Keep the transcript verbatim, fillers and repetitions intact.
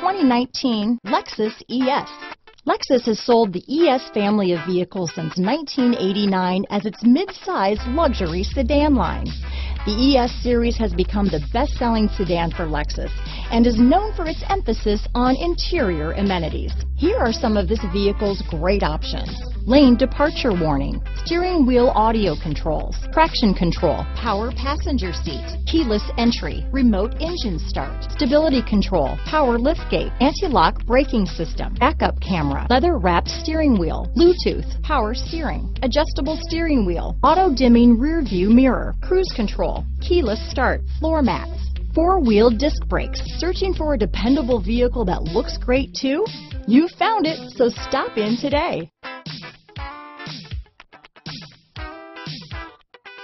twenty nineteen Lexus E S. Lexus has sold the E S family of vehicles since nineteen eighty-nine as its mid-size luxury sedan line. The E S series has become the best-selling sedan for Lexus and is known for its emphasis on interior amenities. Here are some of this vehicle's great options: lane departure warning, steering wheel audio controls, traction control, power passenger seat, keyless entry, remote engine start, stability control, power liftgate, anti-lock braking system, backup camera, leather-wrapped steering wheel, Bluetooth, power steering, adjustable steering wheel, auto-dimming rear-view mirror, cruise control, keyless start, floor mats, four-wheel disc brakes. Searching for a dependable vehicle that looks great too? You found it, so stop in today.